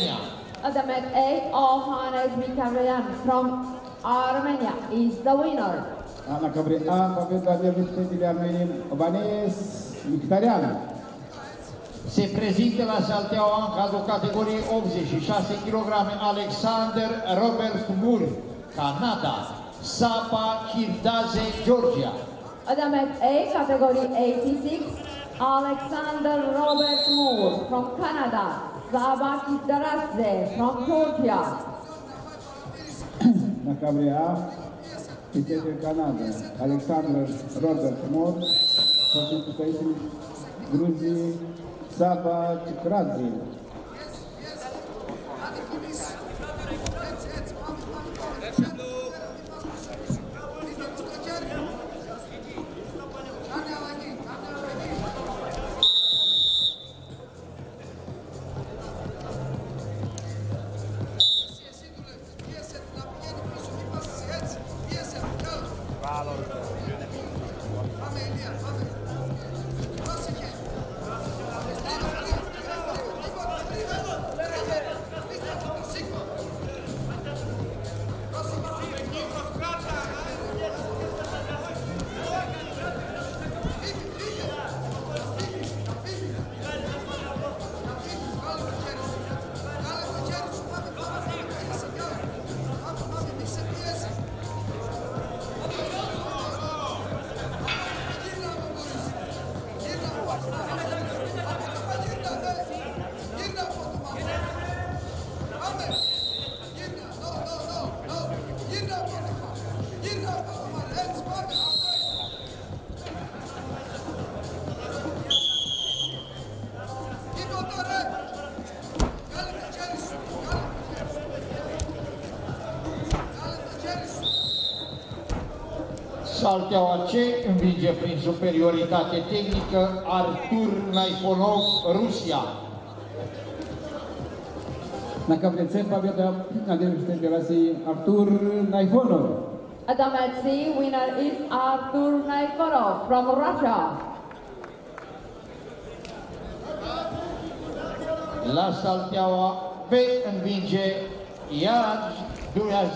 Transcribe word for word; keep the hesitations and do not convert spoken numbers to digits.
Adamet A. from Armenia is the winner. Se prezintă la salteaua Anca de categorie optzeci și șase de kilograme Alexander Robert Moore, Canada, Sapa Kirdaze, Georgia. Adamet A. category optzeci și șase, Alexander Robert Moore from Canada. Saba Tigradze from Georgia. Nakabria, Peter Canada, Alexander Robert Moore, participating Gruzia, Saba Tigradze. Salteaua C învinge prin superioritate tehnică Artur Naifonov, Rusia. Na caprice победа одержанной России Artur Naifonov. Adamet C winner is Artur Naifonov from Russia. La salteaua B învinge Iandurás.